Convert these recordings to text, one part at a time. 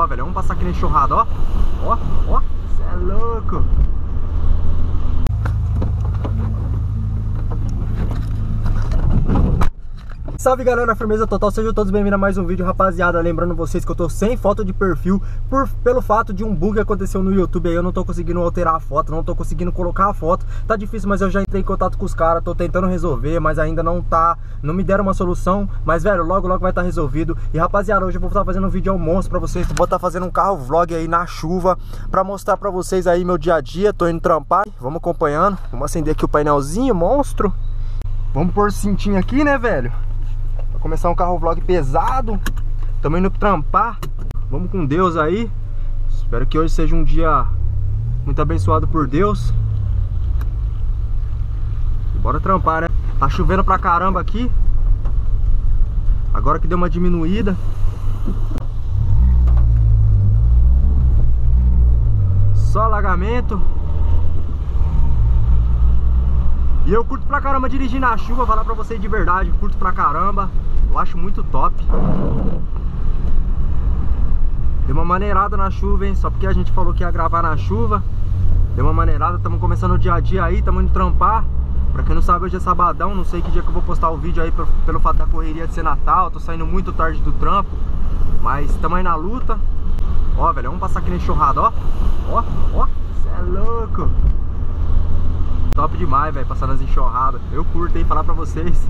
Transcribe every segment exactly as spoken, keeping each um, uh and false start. Ó, velho, vamos passar aqui na enxurrada, ó. Ó, ó, cê é louco. Salve galera, firmeza total, sejam todos bem-vindos a mais um vídeo, rapaziada. Lembrando vocês que eu tô sem foto de perfil por, Pelo fato de um bug que aconteceu no YouTube aí. Eu não tô conseguindo alterar a foto, não tô conseguindo colocar a foto. Tá difícil, mas eu já entrei em contato com os caras. Tô tentando resolver, mas ainda não tá. Não me deram uma solução, mas velho, logo logo vai estar tá resolvido. E rapaziada, hoje eu vou estar tá fazendo um vídeo almoço pra vocês. Vou estar tá fazendo um carro vlog aí na chuva pra mostrar pra vocês aí meu dia a dia. Tô indo trampar, vamos acompanhando. Vamos acender aqui o painelzinho, monstro. Vamos pôr cintinho aqui, né velho? Começar um carro vlog pesado. Também indo trampar. Vamos com Deus aí. Espero que hoje seja um dia muito abençoado por Deus. E bora trampar, né? Tá chovendo pra caramba aqui. Agora que deu uma diminuída. Só alagamento. E eu curto pra caramba dirigir na chuva, falar pra vocês de verdade, curto pra caramba, eu acho muito top. Deu uma maneirada na chuva, hein, só porque a gente falou que ia gravar na chuva. Deu uma maneirada, estamos começando o dia a dia aí, estamos indo trampar. Pra quem não sabe, hoje é sabadão, não sei que dia que eu vou postar o vídeo aí, pelo, pelo fato da correria de ser Natal, tô saindo muito tarde do trampo, mas estamos aí na luta. Ó, velho, vamos passar aqui na enxurrada, ó, ó, ó, cê é louco. Top demais, velho, passar nas enxurradas. Eu curto, hein, falar pra vocês.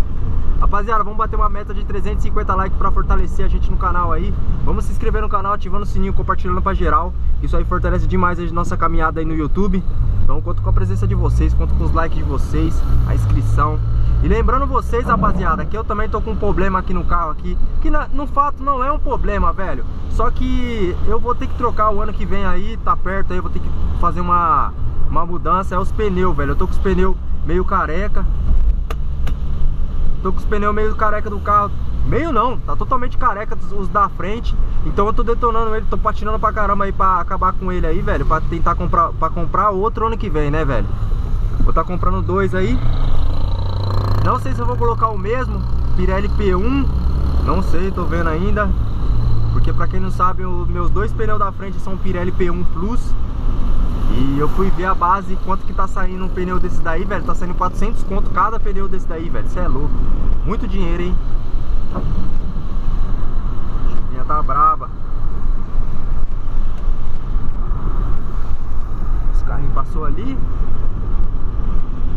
Rapaziada, vamos bater uma meta de trezentos e cinquenta likes pra fortalecer a gente no canal aí. Vamos se inscrever no canal, ativando o sininho, compartilhando pra geral. Isso aí fortalece demais a nossa caminhada aí no YouTube. Então conto com a presença de vocês, conto com os likes de vocês, a inscrição. E lembrando vocês, rapaziada, que eu também tô com um problema aqui no carro aqui. Que na, no fato não é um problema, velho. Só que eu vou ter que trocar o ano que vem aí, tá perto aí, eu vou ter que fazer uma... Uma mudança é os pneus, velho. Eu tô com os pneus meio careca. Tô com os pneus meio careca do carro. Meio não, tá totalmente careca os da frente. Então eu tô detonando ele, tô patinando pra caramba aí pra acabar com ele aí, velho. Pra tentar comprar, pra comprar outro ano que vem, né, velho? Vou tá comprando dois aí. Não sei se eu vou colocar o mesmo Pirelli P um. Não sei, tô vendo ainda. Porque pra quem não sabe, os meus dois pneus da frente são Pirelli P um Plus. E eu fui ver a base, quanto que tá saindo um pneu desse daí, velho. Tá saindo quatrocentos conto cada pneu desse daí, velho. Cê é louco. Muito dinheiro, hein. A chuvinha tá braba. Os carrinhos passou ali.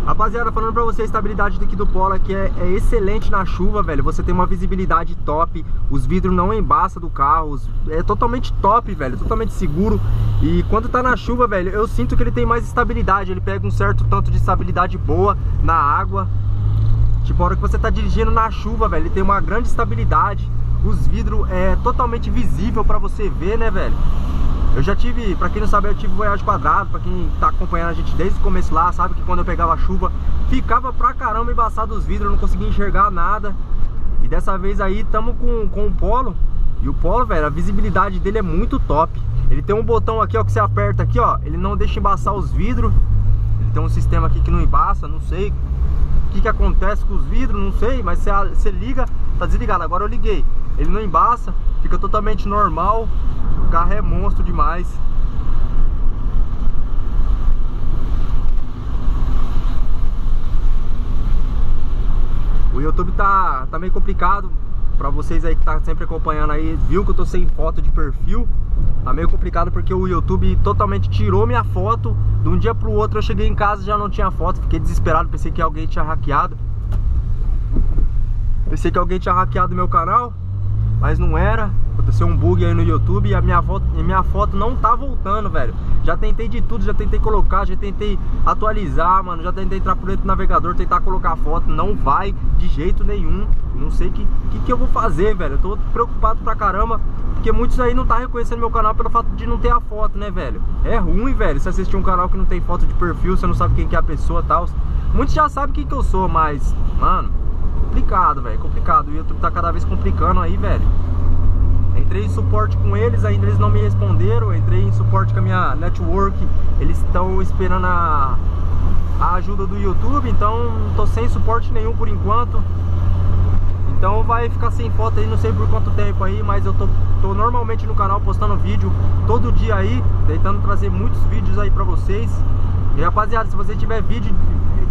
Rapaziada, falando pra você, a estabilidade daqui do Polo aqui é, é excelente na chuva, velho. Você tem uma visibilidade top, os vidros não embaçam do carro, os, é totalmente top, velho, totalmente seguro. E quando tá na chuva, velho, eu sinto que ele tem mais estabilidade, ele pega um certo tanto de estabilidade boa na água. Tipo, a hora que você tá dirigindo na chuva, velho, ele tem uma grande estabilidade, os vidros é totalmente visível pra você ver, né, velho. Eu já tive, pra quem não sabe, eu tive Voyage quadrado. Pra quem tá acompanhando a gente desde o começo lá, sabe que quando eu pegava chuva, ficava pra caramba embaçado os vidros, eu não conseguia enxergar nada. E dessa vez aí, tamo com, com o Polo. E o Polo, velho, a visibilidade dele é muito top. Ele tem um botão aqui, ó, que você aperta aqui, ó. Ele não deixa embaçar os vidros. Ele tem um sistema aqui que não embaça, não sei o que que acontece com os vidros, não sei. Mas você, você liga, tá desligado, agora eu liguei. Ele não embaça, fica totalmente normal. O carro é monstro demais. O YouTube tá, tá meio complicado. Pra vocês aí que tá sempre acompanhando aí, viu que eu tô sem foto de perfil. Tá meio complicado porque o YouTube totalmente tirou minha foto. De um dia pro outro eu cheguei em casa e já não tinha foto. Fiquei desesperado, pensei que alguém tinha hackeado. Pensei que alguém tinha hackeado meu canal, mas não era. Aconteceu um bug aí no YouTube e a minha, foto, e minha foto não tá voltando, velho. Já tentei de tudo, já tentei colocar, já tentei atualizar, mano. Já tentei entrar por dentro do navegador, tentar colocar a foto. Não vai de jeito nenhum. Não sei o que, que, que eu vou fazer, velho. Eu tô preocupado pra caramba, porque muitos aí não tá reconhecendo meu canal pelo fato de não ter a foto, né, velho. É ruim, velho, se assistir um canal que não tem foto de perfil. Você não sabe quem que é a pessoa e tal. Muitos já sabem quem que eu sou, mas, mano, complicado, velho, complicado. O YouTube tá cada vez complicando aí, velho. Entrei em suporte com eles, ainda eles não me responderam. Entrei em suporte com a minha network. Eles estão esperando a, a ajuda do YouTube. Então, tô sem suporte nenhum por enquanto. Então vai ficar sem foto aí, não sei por quanto tempo aí, mas eu tô, tô normalmente no canal postando vídeo todo dia aí, tentando trazer muitos vídeos aí pra vocês. E rapaziada, se você tiver vídeo,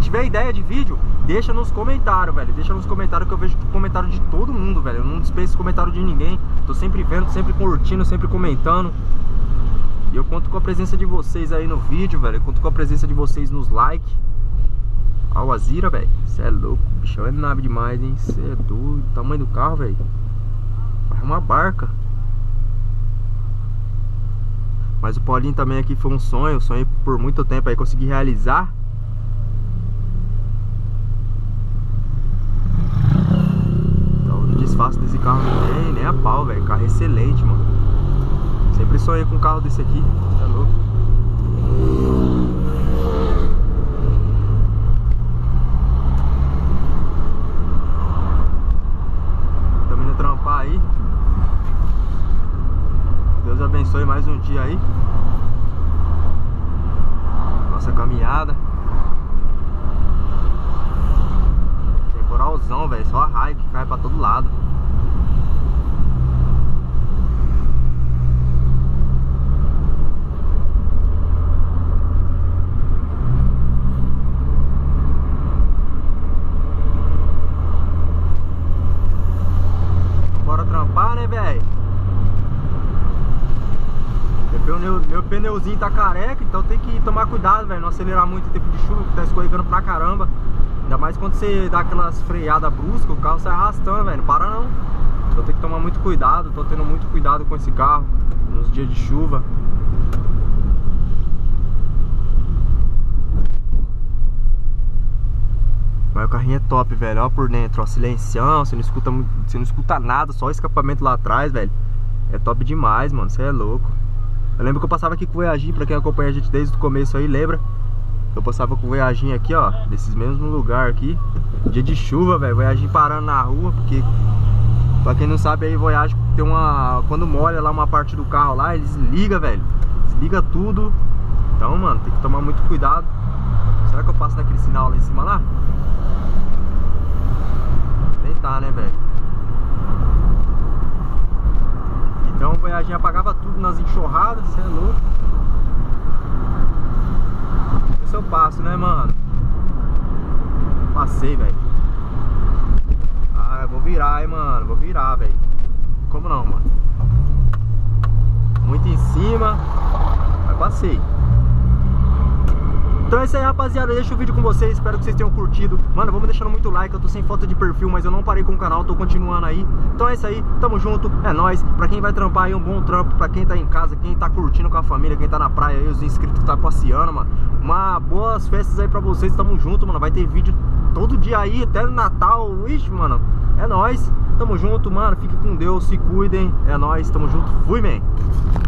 tiver ideia de vídeo, deixa nos comentários, velho. Deixa nos comentários que eu vejo comentário de todo mundo, velho. Eu não despeço comentário de ninguém. Tô sempre vendo, sempre curtindo, sempre comentando. E eu conto com a presença de vocês aí no vídeo, velho. Eu conto com a presença de vocês nos likes. Olha o Azira, velho. Você é louco, bichão é nave demais, hein. Você é doido. O tamanho do carro, velho. Parece uma barca. Mas o Paulinho também aqui foi um sonho. Eu sonhei por muito tempo aí, consegui realizar. Então não desfaço desse carro nem, nem a pau, velho. Carro excelente, mano. Sempre sonhei com um carro desse aqui. Tá louco. Também não trampar aí. Deus abençoe mais um dia aí. Nossa caminhada. Temporalzão, velho. Só a raio que cai pra todo lado. Pneuzinho tá careca, então tem que tomar cuidado, velho, não acelerar muito em tempo de chuva, que tá escorregando pra caramba. Ainda mais quando você dá aquelas freadas bruscas, o carro sai arrastando, velho, não para não. Então tem que tomar muito cuidado, tô tendo muito cuidado com esse carro nos dias de chuva. Mas o carrinho é top, velho, ó por dentro, ó, silencião, você não escuta, você não escuta nada, só o escapamento lá atrás, velho. É top demais, mano, você é louco. Eu lembro que eu passava aqui com o Voyage, pra quem acompanha a gente desde o começo aí, lembra? Eu passava com o Voyage aqui, ó, nesses mesmos lugar aqui. Dia de chuva, velho, Voyage parando na rua, porque... Pra quem não sabe aí, Voyage tem uma... Quando molha lá uma parte do carro lá, eles ligam, velho. Desliga tudo. Então, mano, tem que tomar muito cuidado. Será que eu passo naquele sinal lá em cima lá? Nem tá, né, velho? Então o Voyage apagava tudo nas enxurradas, você é louco. Esse é o passo, né, mano? Passei, velho. Ah, eu vou virar, hein, mano. Vou virar, velho. Como não, mano? Muito em cima. Mas passei. Então é isso aí, rapaziada, eu deixo o vídeo com vocês, espero que vocês tenham curtido. Mano, vamos deixando muito like, eu tô sem foto de perfil, mas eu não parei com o canal, tô continuando aí. Então é isso aí, tamo junto, é nóis. Pra quem vai trampar aí, um bom trampo, pra quem tá em casa, quem tá curtindo com a família, quem tá na praia aí, os inscritos que tá passeando, mano. Uma boas festas aí pra vocês, tamo junto, mano, vai ter vídeo todo dia aí, até no Natal, ixi, mano, é nóis. Tamo junto, mano, fique com Deus, se cuidem, é nóis, tamo junto, fui, man.